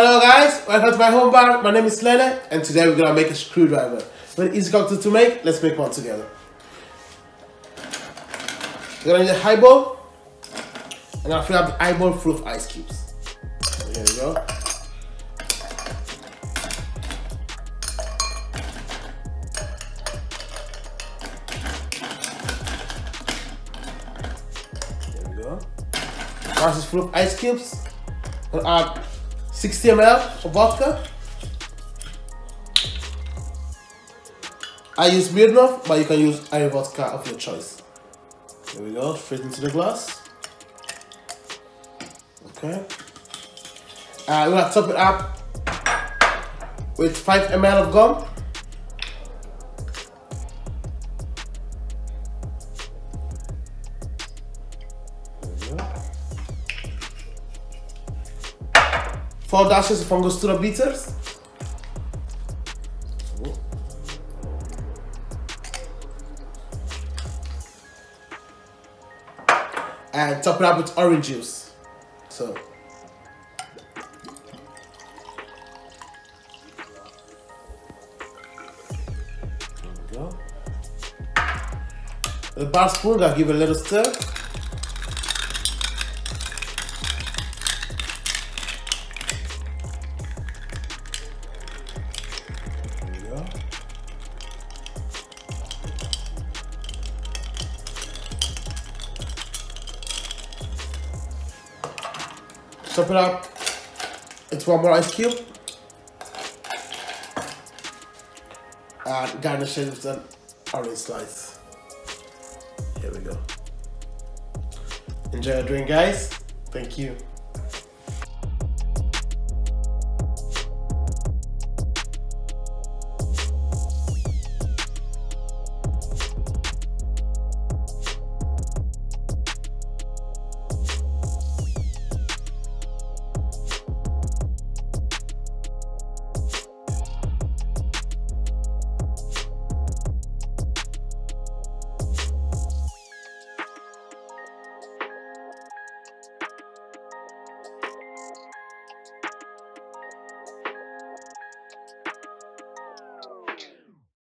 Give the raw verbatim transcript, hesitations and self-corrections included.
Hello guys, welcome to my home bar. My name is Lene and today we're gonna make a screwdriver. Very easy cocktail to make, let's make one together. We're gonna need a highball. I'm gonna fill up the eyeball full of ice cubes. So here we go. There we go. Once it's full of ice cubes, I'm gonna add sixty milliliters of vodka. I use Smirnoff, but you can use any vodka of your choice. There we go, straight into the glass. Okay. Uh, we're gonna top it up with five milliliters of gum. Four dashes of Angostura bitters. Ooh. And top it up with orange juice. So there we go. With a bar spoon, I'll give it a little stir. Top it up, it's one more ice cube and garnish it with an orange slice. Here we go. Enjoy your drink guys, thank you.